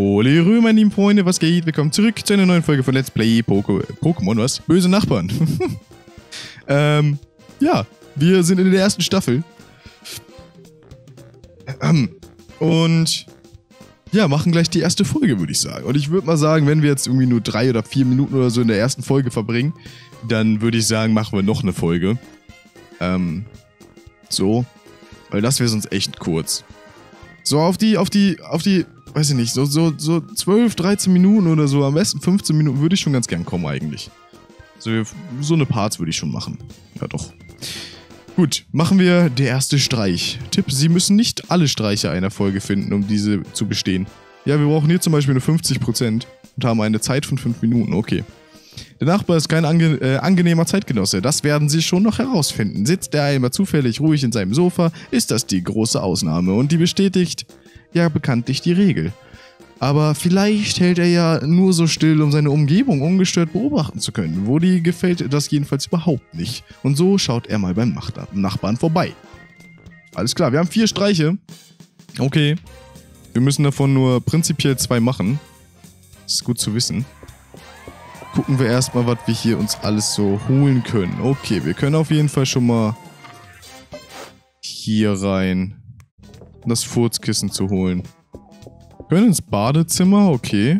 Hallo meine lieben Freunde, was geht? Willkommen zurück zu einer neuen Folge von Let's Play Pokémon, was? Böse Nachbarn. Ja, wir sind in der ersten Staffel. Und ja, machen gleich die erste Folge, würde ich sagen. Und ich würde mal sagen, wenn wir jetzt irgendwie nur 3 oder 4 Minuten oder so in der ersten Folge verbringen, dann würde ich sagen, machen wir noch eine Folge. So. Weil das wäre sonst echt kurz. So auf die, weiß ich nicht, so 12, 13 Minuten oder so, am besten 15 Minuten würde ich schon ganz gern kommen eigentlich. So eine Parts würde ich schon machen. Ja doch. Gut, machen wir der erste Streich. Tipp, Sie müssen nicht alle Streiche einer Folge finden, um diese zu bestehen. Ja, wir brauchen hier zum Beispiel nur 50% und haben eine Zeit von 5 Minuten, okay. Der Nachbar ist kein angenehmer Zeitgenosse, das werden Sie schon noch herausfinden. Sitzt er einmal zufällig ruhig in seinem Sofa, ist das die große Ausnahme und die bestätigt ja bekanntlich die Regel. Aber vielleicht hält er ja nur so still, um seine Umgebung ungestört beobachten zu können. Woody gefällt das jedenfalls überhaupt nicht und so schaut er mal beim Nachbarn vorbei. Alles klar, wir haben 4 Streiche. Okay, wir müssen davon nur prinzipiell 2 machen. Das ist gut zu wissen. Gucken wir erstmal, was wir hier uns alles so holen können. Okay, wir können auf jeden Fall schon mal hier rein, um das Furzkissen zu holen. Wir können ins Badezimmer, okay.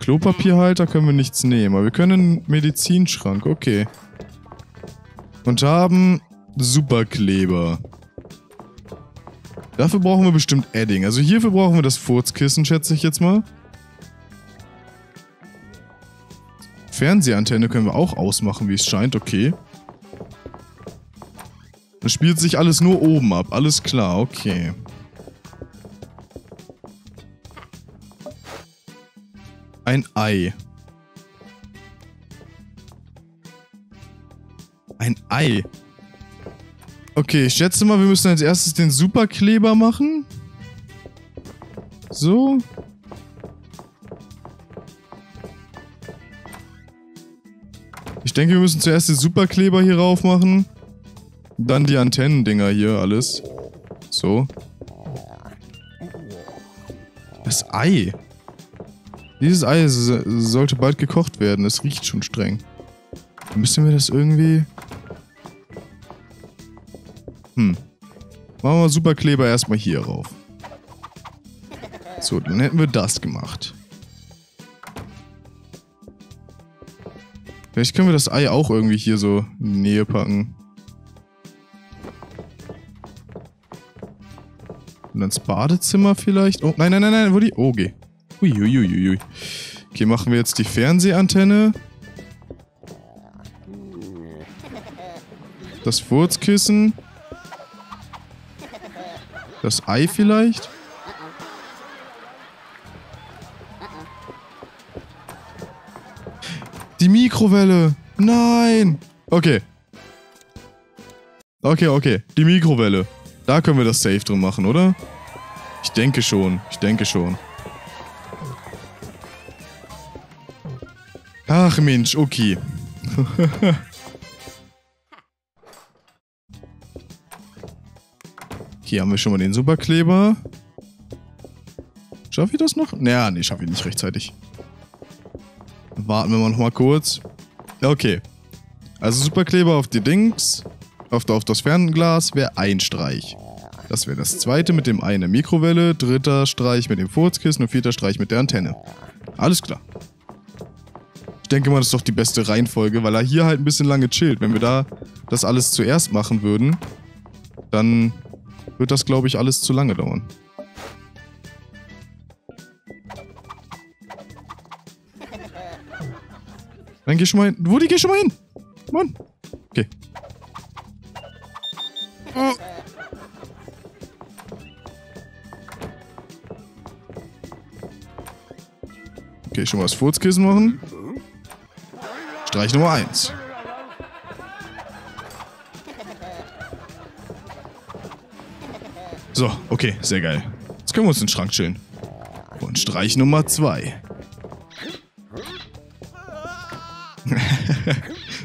Klopapierhalter können wir nichts nehmen, aber wir können einen Medizinschrank, okay. Und haben Superkleber. Dafür brauchen wir bestimmt Edding. Also hierfür brauchen wir das Furzkissen, schätze ich jetzt mal. Fernsehantenne können wir auch ausmachen, wie es scheint. Okay. Das spielt sich alles nur oben ab. Alles klar, okay. Ein Ei. Ein Ei. Okay, ich schätze mal, wir müssen als erstes den Superkleber machen. So. Ich denke, wir müssen zuerst den Superkleber hier rauf machen. Dann die Antennendinger hier, alles. So. Das Ei. Dieses Ei sollte bald gekocht werden. Es riecht schon streng. Müssen wir das irgendwie... Machen wir Superkleber erstmal hier rauf. So, dann hätten wir das gemacht. Vielleicht können wir das Ei auch irgendwie hier so in die Nähe packen. Und ins Badezimmer vielleicht. Oh, nein, nein, nein, nein, Woody. Oh, okay. Uiuiuiui. Okay, machen wir jetzt die Fernsehantenne. Das Furzkissen. Das Ei vielleicht? Die Mikrowelle! Nein! Okay. Okay. Die Mikrowelle. Da können wir das safe drin machen, oder? Ich denke schon. Ach Mensch, okay. Hier haben wir schon mal den Superkleber. Schaffe ich das noch? Naja, nee, schaffe ich nicht rechtzeitig. Warten wir mal nochmal kurz. Okay. Also Superkleber auf die Dings. Auf das Fernglas wäre ein Streich. Das wäre das zweite mit dem Ei in der Mikrowelle. 3. Streich mit dem Furzkissen und 4. Streich mit der Antenne. Alles klar. Ich denke mal, das ist doch die beste Reihenfolge, weil er hier halt ein bisschen lange chillt. Wenn wir da das alles zuerst machen würden, dann... wird das, glaube ich, alles zu lange dauern. Dann geh schon mal hin. Woody, geh schon mal hin! Mann! Okay. Oh. Okay, schon mal das Furzkissen machen. Streich Nummer 1. So, okay, sehr geil. Jetzt können wir uns in den Schrank chillen. Und Streich Nummer 2.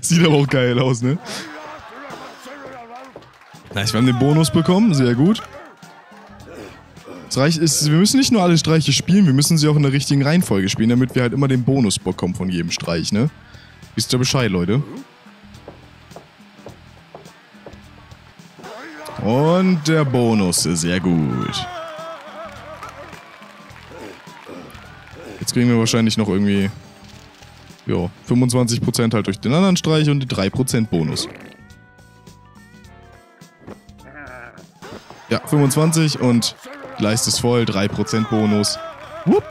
Sieht aber auch geil aus, ne? Nice, wir haben den Bonus bekommen, sehr gut. Das reicht, wir müssen nicht nur alle Streiche spielen, wir müssen sie auch in der richtigen Reihenfolge spielen, damit wir halt immer den Bonus bekommen von jedem Streich, ne? Wisst ihr Bescheid, Leute? Und der Bonus ist sehr gut. Jetzt kriegen wir wahrscheinlich noch irgendwie, jo, 25% halt durch den anderen Streich und die 3% Bonus. Ja, 25 und Leist ist voll, 3% Bonus. Wupp,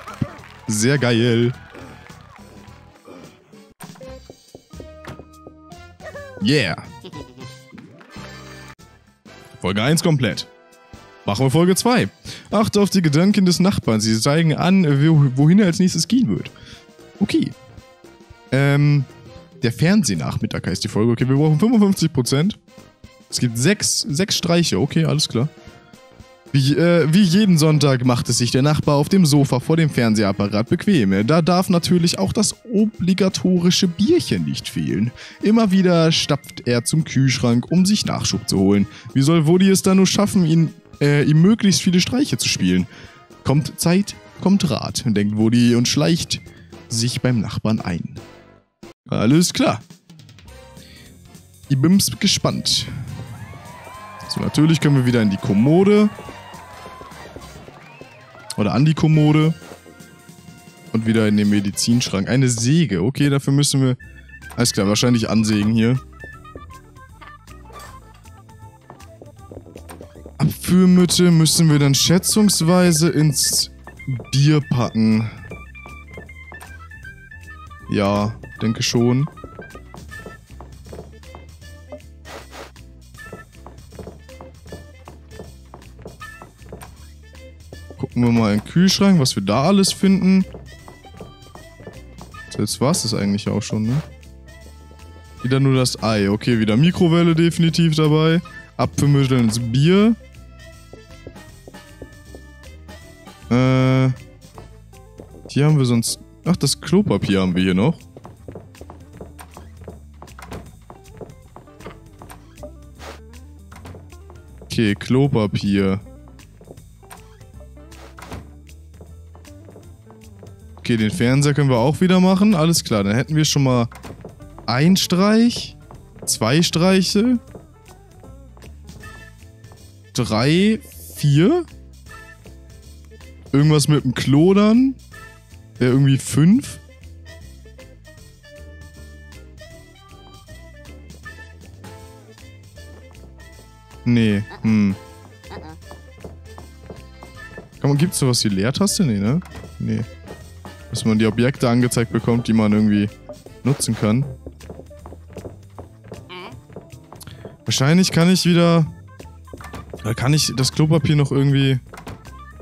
sehr geil. Yeah. Folge 1 komplett. Machen wir Folge 2. Achte auf die Gedanken des Nachbarn. Sie zeigen an, wohin er als nächstes gehen wird. Okay. Der Fernsehnachmittag heißt die Folge. Okay, wir brauchen 55%. Es gibt sechs Streiche. Okay, alles klar. Wie jeden Sonntag macht es sich der Nachbar auf dem Sofa vor dem Fernsehapparat bequem. Da darf natürlich auch das obligatorische Bierchen nicht fehlen. Immer wieder stapft er zum Kühlschrank, um sich Nachschub zu holen. Wie soll Woody es da nur schaffen, ihm möglichst viele Streiche zu spielen? Kommt Zeit, kommt Rat, denkt Woody und schleicht sich beim Nachbarn ein. Alles klar. Ich bin's gespannt. So, natürlich können wir wieder in die Kommode. Oder an die Kommode. Und wieder in den Medizinschrank. Eine Säge. Okay, dafür müssen wir... Alles klar, wahrscheinlich ansägen hier. Abführmittel müssen wir dann schätzungsweise ins Bier packen. Ja, denke schon. Gucken wir mal in den Kühlschrank, was wir da alles finden. Jetzt war es das eigentlich auch schon, ne? Wieder nur das Ei. Okay, wieder Mikrowelle definitiv dabei. Abführmittel ins Bier. Hier haben wir sonst... Ach, das Klopapier haben wir hier noch. Okay, Klopapier. Okay, den Fernseher können wir auch wieder machen. Alles klar, dann hätten wir schon mal einen Streich, zwei Streiche, 3, 4. Irgendwas mit dem Klo dann. Irgendwie 5. Nee, Komm, gibt's sowas wie Leertaste? Nee, ne? Nee. Dass man die Objekte angezeigt bekommt, die man irgendwie nutzen kann. Wahrscheinlich kann ich wieder... Oder kann ich das Klopapier noch irgendwie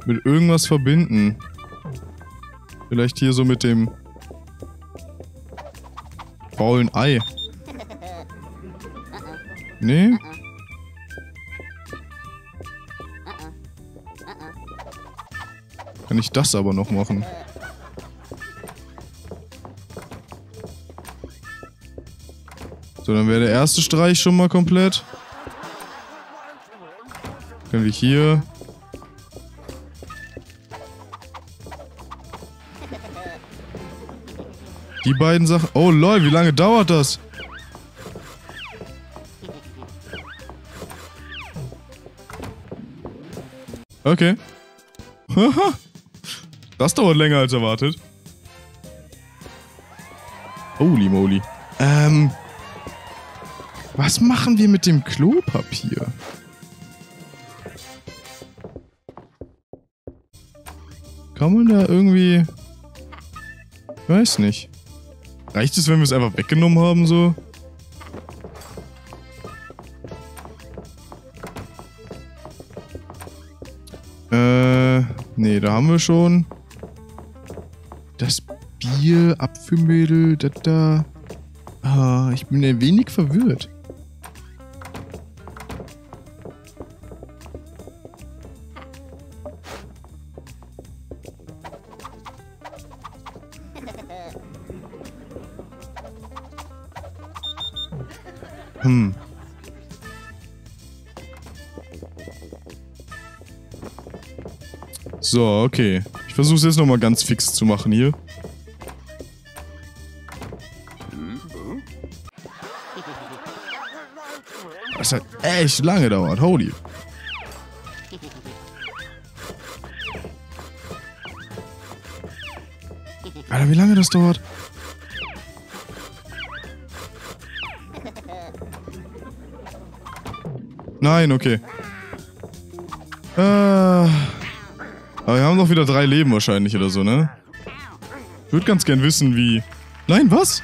mit irgendwas verbinden? Vielleicht hier so mit dem faulen Ei. Nee? Kann ich das aber noch machen? So, dann wäre der erste Streich schon mal komplett. Können wir hier... Die beiden Sachen... Oh lol, wie lange dauert das? Okay. Haha. Das dauert länger als erwartet. Holy moly. Was machen wir mit dem Klopapier? Kann man da irgendwie... Ich weiß nicht. Reicht es, wenn wir es einfach weggenommen haben, so? Nee, da haben wir schon. Das Bier, Abführmittel, das da... Ah, ich bin ein wenig verwirrt. So, okay. Ich versuche es jetzt nochmal ganz fix zu machen hier. Das hat echt lange gedauert. Holy. Alter, wie lange das dauert? Nein, okay. Aber wir haben doch wieder 3 Leben wahrscheinlich oder so, ne? Ich würde ganz gern wissen, wie... Nein, was?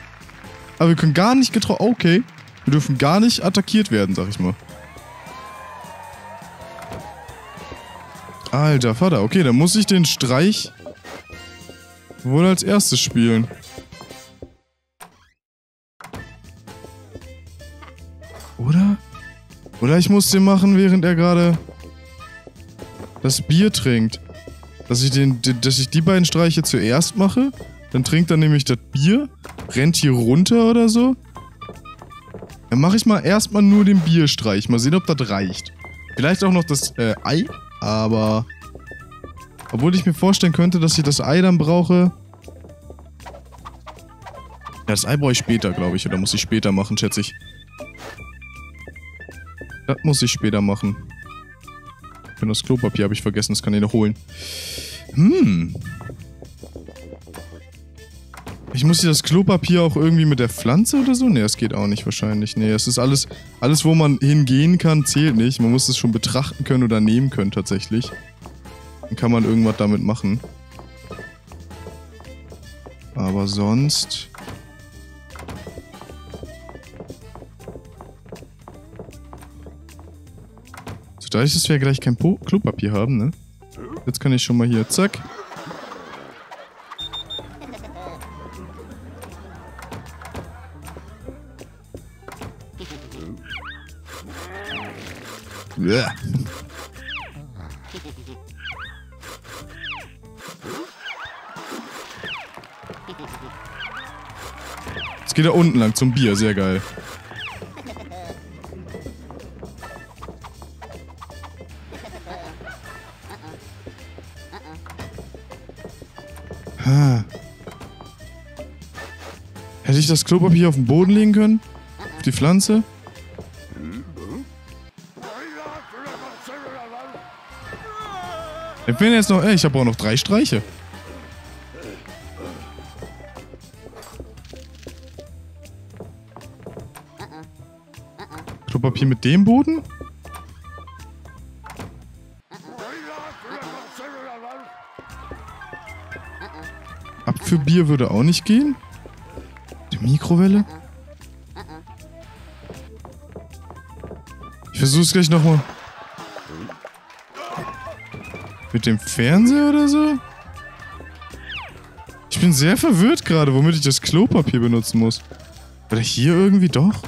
Aber wir können gar nicht getroffen... Okay. Wir dürfen gar nicht attackiert werden, sag ich mal. Alter Vater. Okay, dann muss ich den Streich wohl als erstes spielen. Oder? Oder ich muss den machen, während er gerade das Bier trinkt. Dass ich die beiden Streiche zuerst mache, dann trinkt er nämlich das Bier, rennt hier runter oder so. Dann mache ich mal erstmal nur den Bierstreich. Mal sehen, ob das reicht. Vielleicht auch noch das Ei, aber... Obwohl ich mir vorstellen könnte, dass ich das Ei dann brauche... Ja, das Ei brauche ich später, glaube ich. Oder muss ich später machen, schätze ich. Das muss ich später machen. Und das Klopapier habe ich vergessen, das kann ich noch holen. Ich muss hier das Klopapier auch irgendwie mit der Pflanze oder so? Ne, das geht auch nicht wahrscheinlich. Ne, es ist alles, wo man hingehen kann, zählt nicht. Man muss es schon betrachten können oder nehmen können tatsächlich. Dann kann man irgendwas damit machen. Aber sonst... Dadurch, dass wir ja gleich kein Klopapier haben, ne? Jetzt kann ich schon mal hier, zack. Ja. Jetzt geht er unten lang zum Bier, sehr geil. Hätte ich das Klopapier auf den Boden legen können? Auf die Pflanze? Ich bin jetzt noch... Ey, ich habe auch noch 3 Streiche. Klopapier mit dem Boden? Für Bier würde auch nicht gehen. Die Mikrowelle. Ich versuch's gleich nochmal. Mit dem Fernseher oder so? Ich bin sehr verwirrt gerade, womit ich das Klopapier benutzen muss. Oder hier irgendwie doch?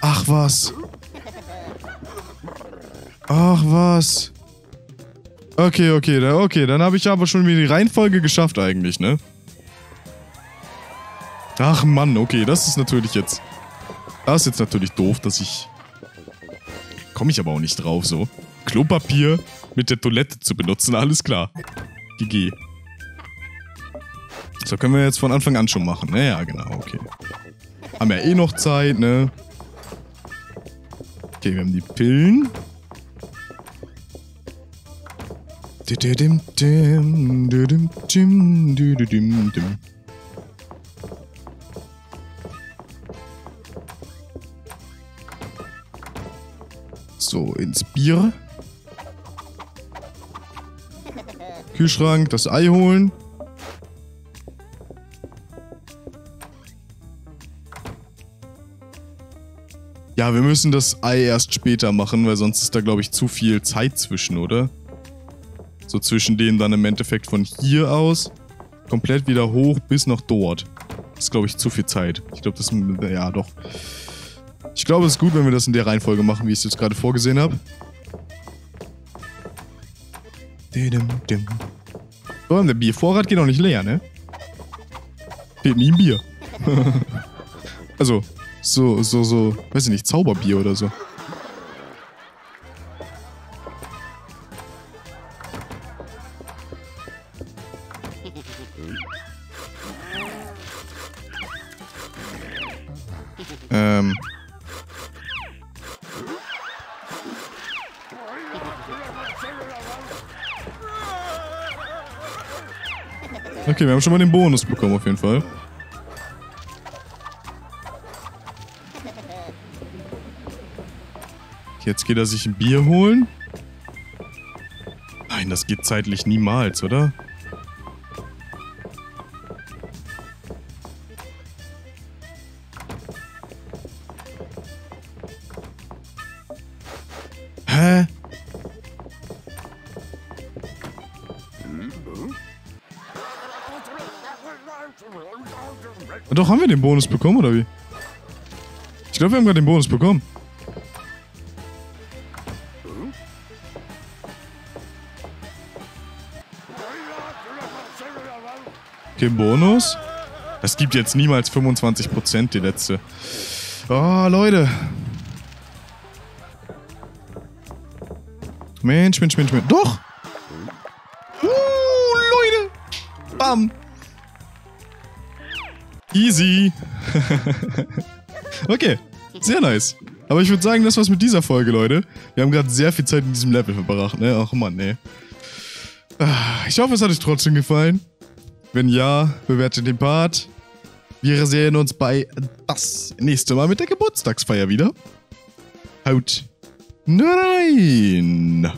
Ach was. Ach was. Okay, dann habe ich aber schon wieder die Reihenfolge geschafft eigentlich, ne? Ach Mann, okay, das ist jetzt natürlich doof, dass ich... Komme ich aber auch nicht drauf, so. Klopapier mit der Toilette zu benutzen, alles klar. GG. So, können wir jetzt von Anfang an schon machen. Naja, genau, okay. Haben ja eh noch Zeit, ne? Okay, wir haben die Pillen. So, ins Bier. Kühlschrank, das Ei holen. Ja, wir müssen das Ei erst später machen, weil sonst ist da, glaube ich, zu viel Zeit zwischen, oder? So zwischen denen dann im Endeffekt von hier aus komplett wieder hoch bis nach dort. Das ist, glaube ich, zu viel Zeit. Ich glaube, das... Ja, doch. Ich glaube, es ist gut, wenn wir das in der Reihenfolge machen, wie ich es jetzt gerade vorgesehen habe. So, der Biervorrat geht auch nicht leer, ne? Fehlt nie ein Bier. Also, so... Weiß ich nicht, Zauberbier oder so. Okay, wir haben schon mal den Bonus bekommen auf jeden Fall. Jetzt geht er sich ein Bier holen. Nein, das geht zeitlich niemals, oder? Hä? Doch, haben wir den Bonus bekommen, oder wie? Ich glaube, wir haben gerade den Bonus bekommen. Okay, Bonus. Das gibt jetzt niemals 25%, die letzte. Oh, Leute. Mensch, Mensch, Mensch, Mensch. Doch! Leute! Bam! Easy! Okay, sehr nice. Aber ich würde sagen, das war's mit dieser Folge, Leute. Wir haben gerade sehr viel Zeit in diesem Level verbracht, ne? Ach Mann, ey. Ich hoffe, es hat euch trotzdem gefallen. Wenn ja, bewertet den Part. Wir sehen uns bei das nächste Mal mit der Geburtstagsfeier wieder. Haut rein!